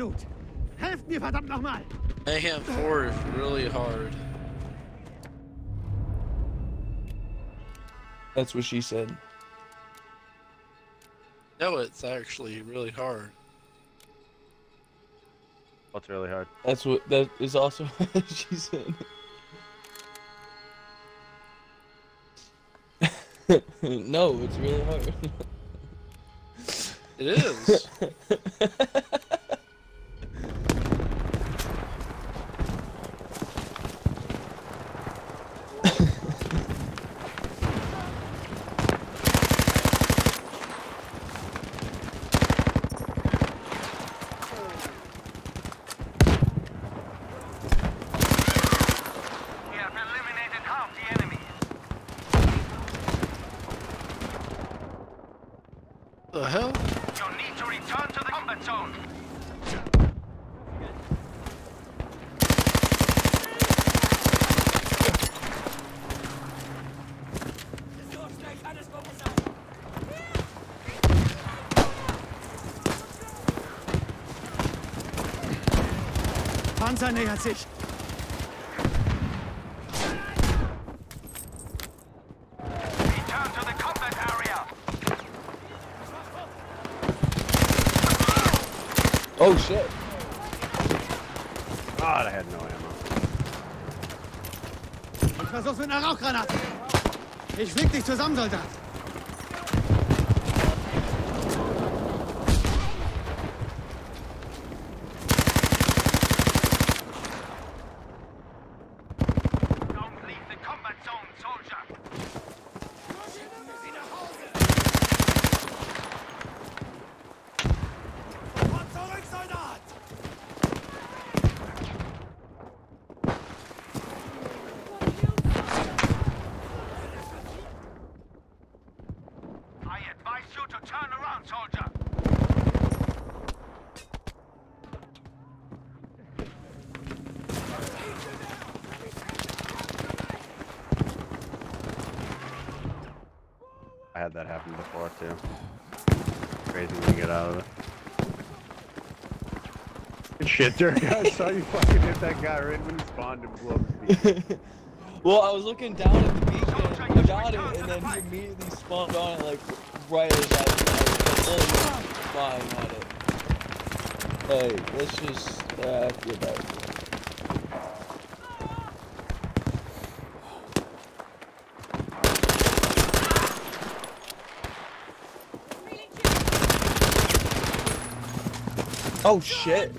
Blut. Helft mir verdammt nochmal. They hit forward really hard. That's what she said. No, it's actually really hard. What's really hard? That's what that is also what she said. No, it's really hard. It is. Panzer nähert sich. Return to the combat area. Oh shit. God, I had no ammo. Ich versuch's mit einer Rauchgranate. Ich flieg dich zusammen, Soldat. That happened before too. Crazy to get out of it. Good shit, Dirk. I saw you fucking hit that guy right when he spawned and blew up his feet. Well, I was looking down at the beach and I got him, and then he immediately spawned on it like right as I was flying at it. Hey, let's just get back. Oh shit!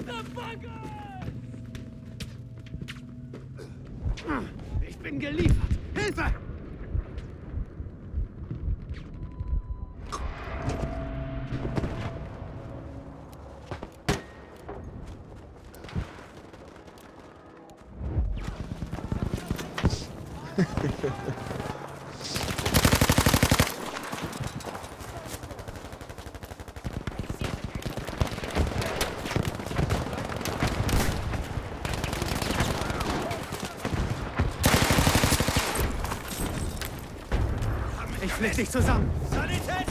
Ich bin geliefert. Hilfe! Leg dich zusammen! Sanitäter!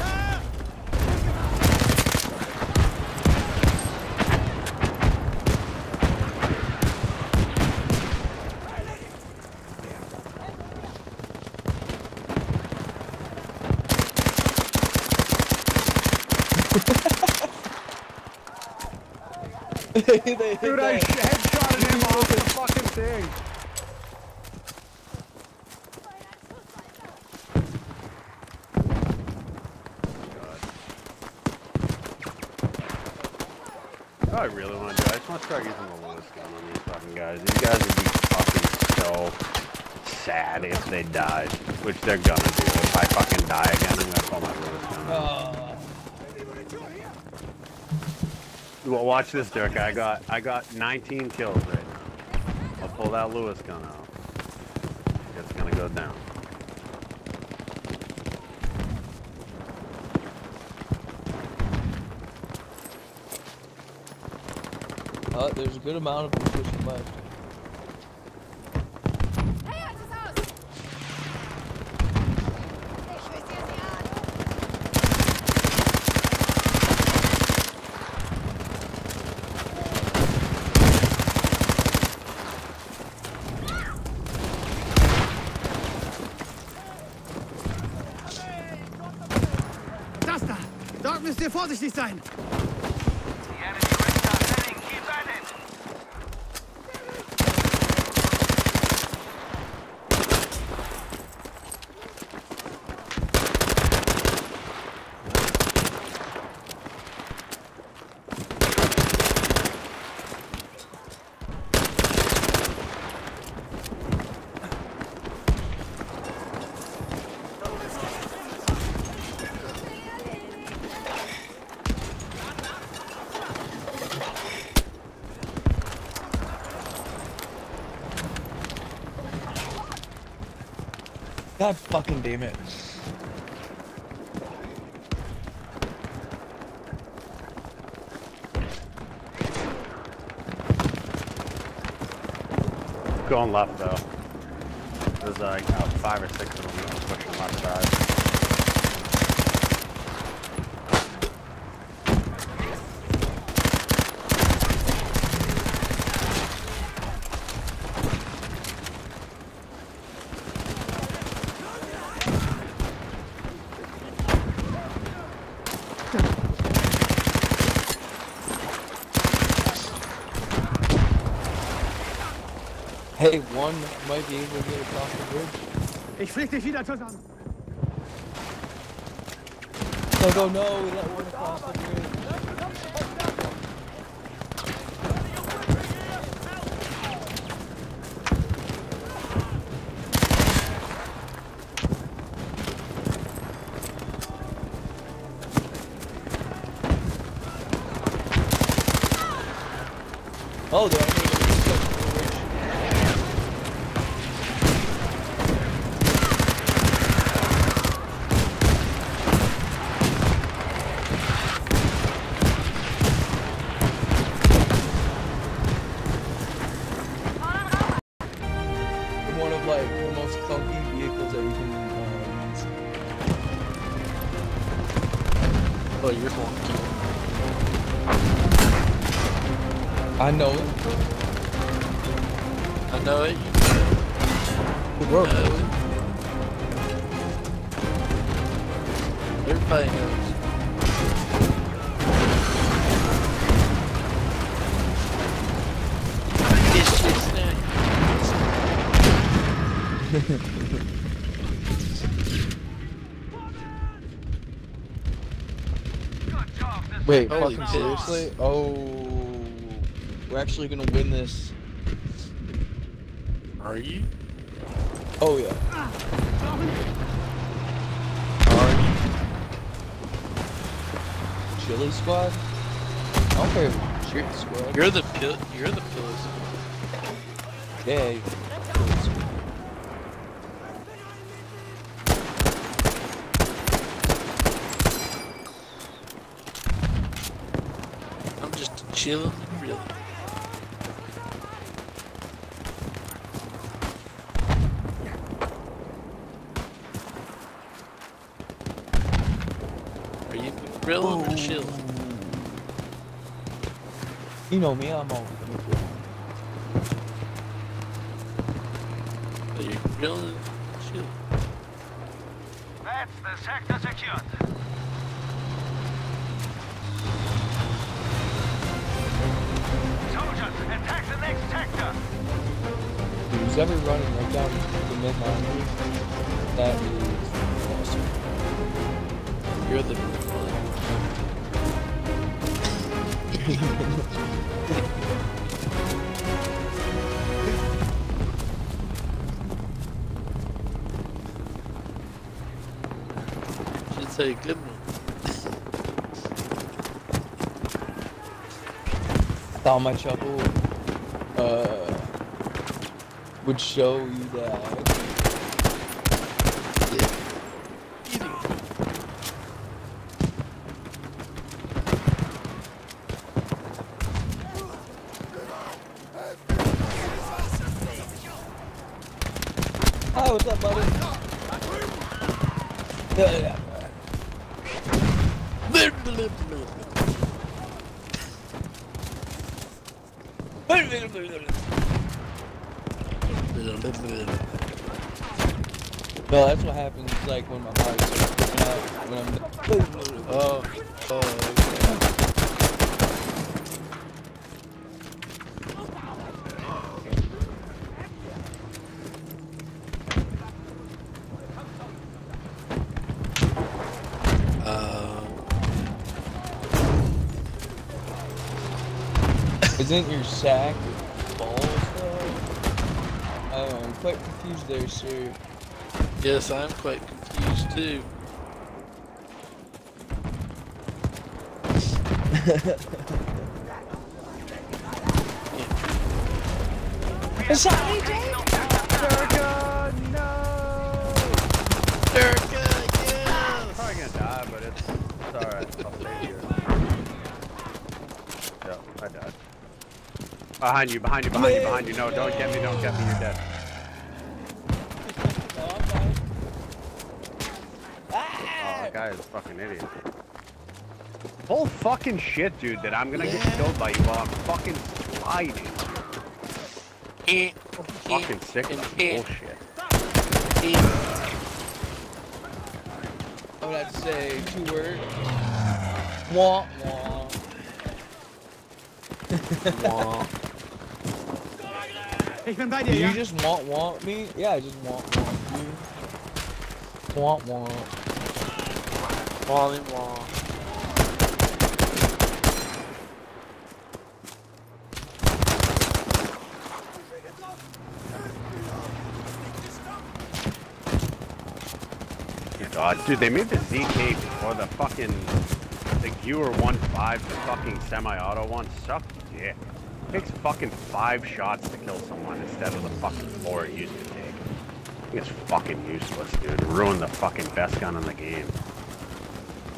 Dude, I headshotted him off the fucking thing! I really want to do it. I just want to try getting the Lewis gun on these fucking guys. These guys would be fucking so sad if they died, which they're gonna do. If I fucking die again, I'm gonna call my Lewis gun. Well, watch this, Dirk. I got 19 kills right now. I'll pull that Lewis gun out. It's gonna go down. There's a good amount of position left. hier vorsichtig sein. God fucking damn it. Going left though. There's like 5 or 6 of them that are pushing left side. Hey, one might be able to get across the bridge. Ich flieg dich wieder zusammen. Like, oh no, we let one across the bridge. Oh, there. I know it. I know it. Good work. Everybody knows. This shit's nice. Wait, holy fucking seriously? Oh. We're actually gonna win this. Are you? Oh yeah. Are you? Chili squad? I don't care if you're chili squad. You're the pillow squad. Okay. I'm just chilling and real. Grill or chill? You know me, I'm always grill. Are you grilling or chill? That's the sector secured. Soldiers, attack the next sector! Who's ever running right down the midline? That is awesome. You're the... Should say good one. Thou my trouble would show you that. What's up, buddy? Yeah. No, that's what happens, like, when my body's... when I'm... Oh. Isn't your sack balls though? Oh, I'm quite confused there, sir. Yes, I'm quite confused too. It's not AJ! Durga, no! Durga, yes! I'm probably gonna die, but it's alright. I'll stay here. Yeah, I died. Behind you, behind you, behind you, behind you. No, don't get me, don't get me, you're dead. Oh, that guy is a fucking idiot. Whole fucking shit, dude, that I'm gonna get killed by you while I'm fucking sliding. Fucking sick of bullshit. I would have to say 2 words. Wah, wah. Womp. Did you just womp womp me? Yeah, I just womp womp you. Womp womp. Womp and womp. God, dude, they made the ZK or the fucking... The G 1-5, the fucking semi-auto one, sucked dick. It takes fucking 5 shots to kill someone instead of the fucking 4 it used to take. It's fucking useless, dude. Ruined the fucking best gun in the game.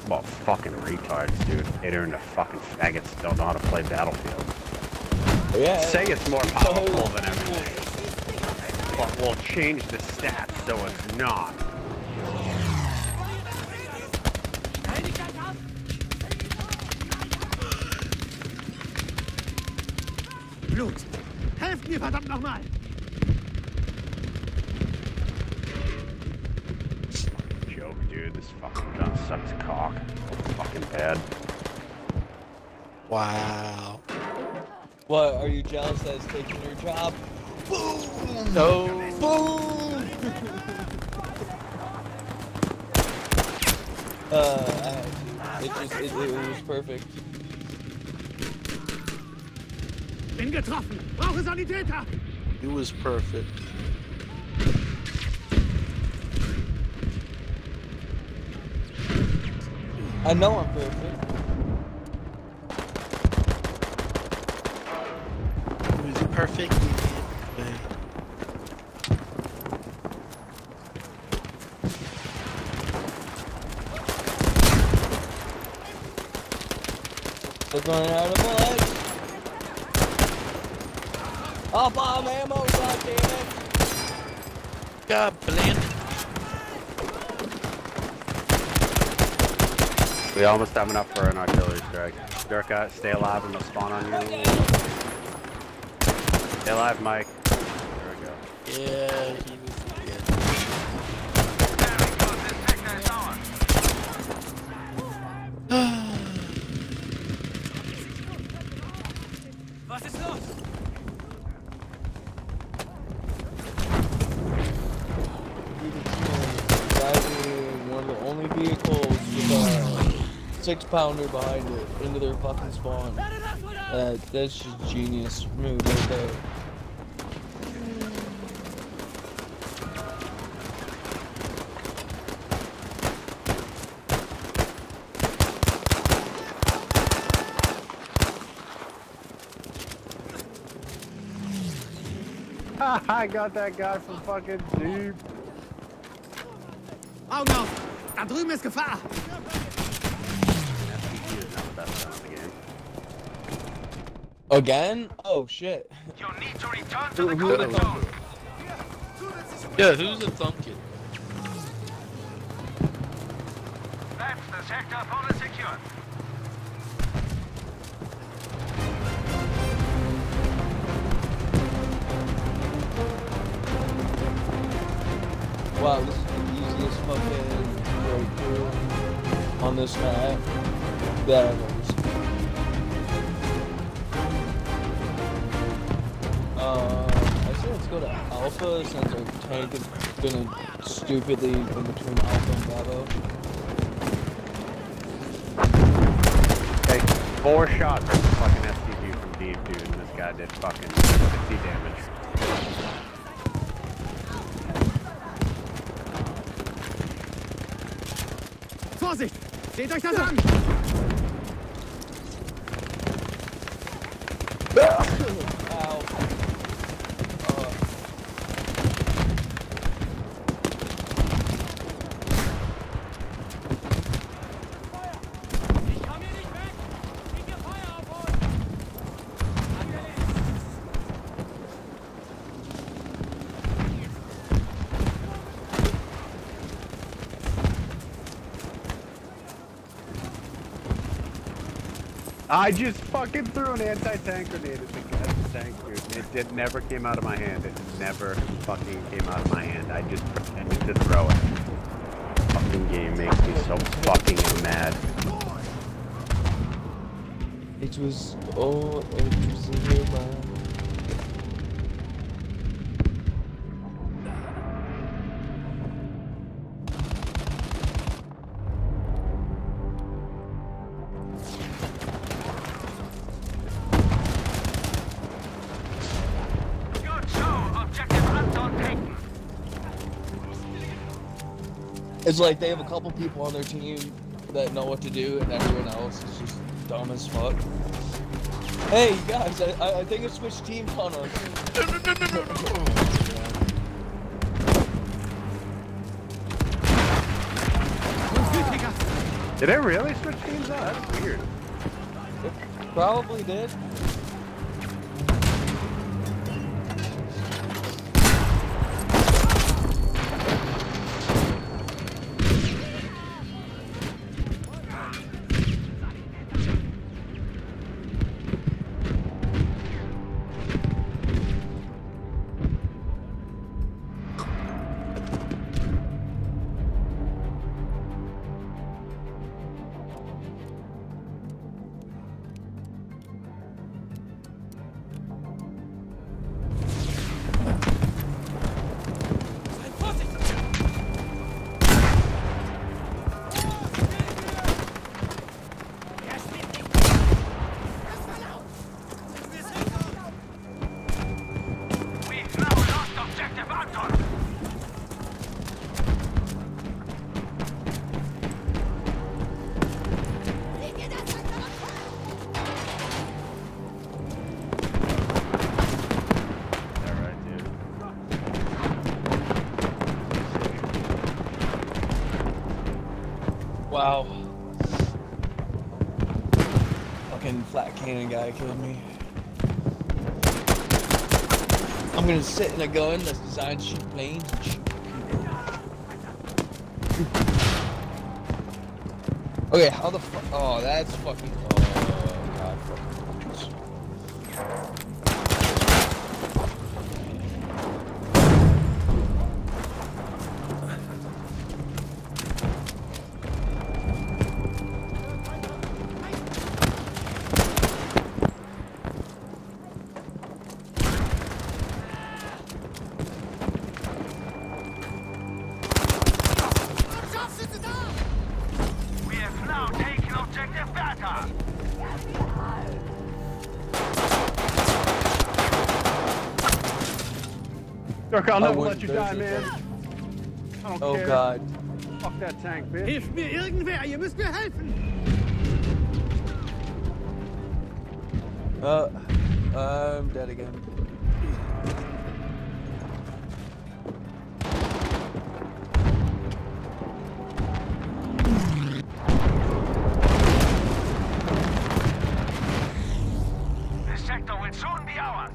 Well, fucking retards, dude. It earned a fucking faggots don't know how to play Battlefield. Yeah. Say it's more powerful than everything. But we'll change the stats so it's not. Blut! Helft mir verdammt nochmal! Joke, dude, this fucking gun sucks cock. So fucking bad. Wow. What, are you jealous that it's taking your job? Boom! No! Boom! It was perfect. Bin getroffen. Brauche Sanitäter. It was perfect. I know I'm perfect. It was perfect. They're going out of bullets. I'll bomb ammo, goddammit! God bless it. We almost have enough for an artillery strike. Durka, stay alive and they'll spawn on you. Okay. Stay alive, Mike. There we go. Yeah, he was good. What is this? Six-pounder behind it, into their fucking spawn. That's just genius move right there. I got that guy from fucking deep. Oh no! Da drüben ist Gefahr! Again? Oh shit. You need to return to the combat zone. Yeah, who's the thumpkin? That's the sector fully secure. Wow, this is the easiest fucking breakthrough on this map. barrels. I say let's go to Alpha since our tank is gonna stupidly in between Alpha and Bravo. Takes 4 shots at the fucking STG from Deep, dude, and this guy did fucking 60 damage. Vorsicht! Seht euch das an! I just fucking threw an anti-tank grenade at the tank, dude. It never came out of my hand. It never fucking came out of my hand. I just pretended to throw it. This fucking game makes me so fucking mad. It was all interesting, man. It's like they have a couple people on their team that know what to do, and everyone else is just dumb as fuck. Hey guys, I think I switched teams on us. Yeah. Did I really switch teams on? That's weird. It probably did. Wow. Fucking flat cannon guy killed me. I'm gonna sit in a gun that's designed to shoot planes and shoot people. Okay, how the fuck? Oh, that's fucking. Oh, God. Fucking. Dirk, I'll never let you die, man. I don't care. God. Fuck that tank, bitch. Hilf mir irgendwer, ihr müsst mir helfen! I'm dead again. This sector will soon be ours.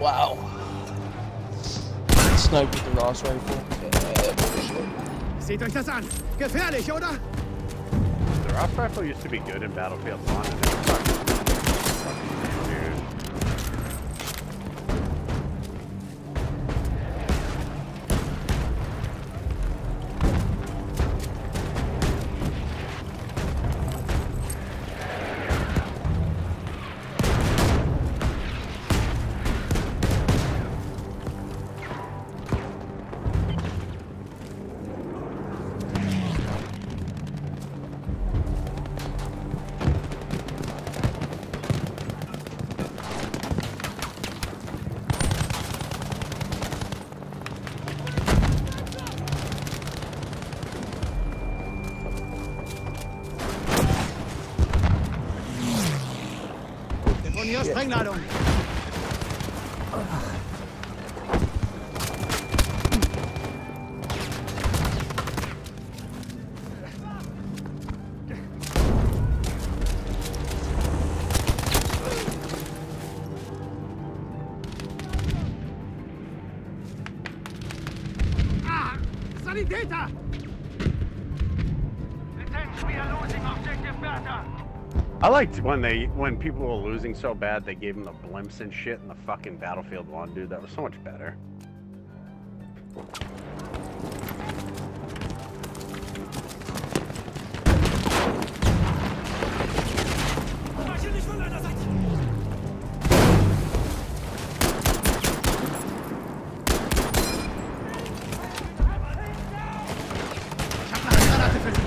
Wow. Ross Rifle. Seht euch das an. Gefährlich, oder? The Ross Rifle used to be good in Battlefield 1. Sprengladung. Ah, Sanitäter! Attention, we are losing objective data. I liked when people were losing so bad they gave them the blimps and shit in the fucking Battlefield 1, dude. That was so much better.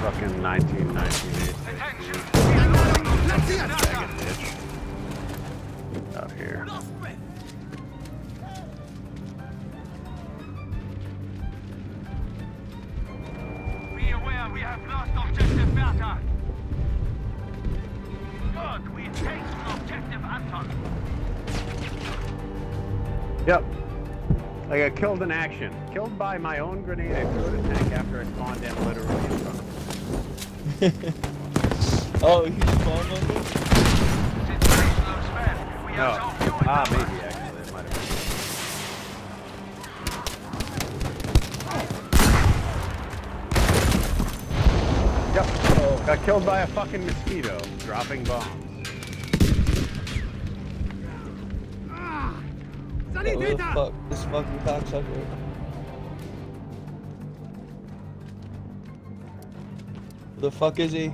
Fucking 1998. Out here. Be aware we have lost objective Bertha. Good, we take objective Anton. Yep. I got killed in action. Killed by my own grenade. I threw it in the tank after I spawned in literally in front of me. Oh, you spawned on me? No. Ah, maybe actually it might have been. Yep. Oh. Got killed by a fucking mosquito dropping bombs. What the fuck? This fucking cocksucker. Where the fuck is he?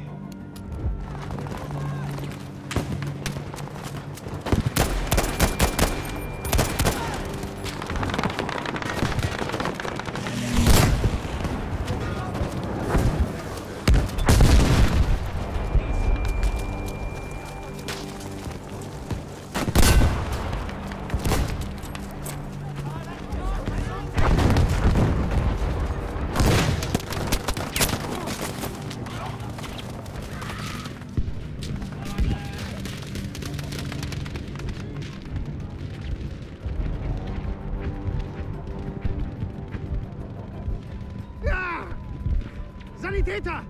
Sanitäter!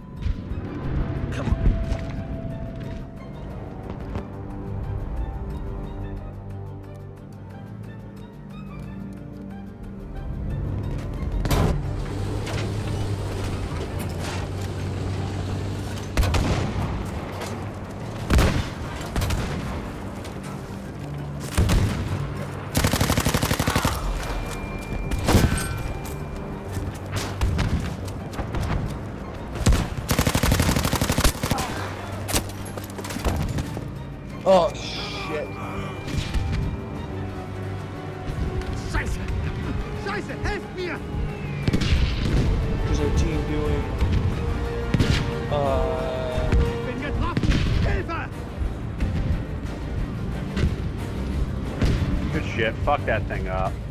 Come on. Oh shit. Scheiße! Scheiße, helft mir! What is our team doing? Ich bin getroffen! Hilfe! Good shit, fuck that thing up.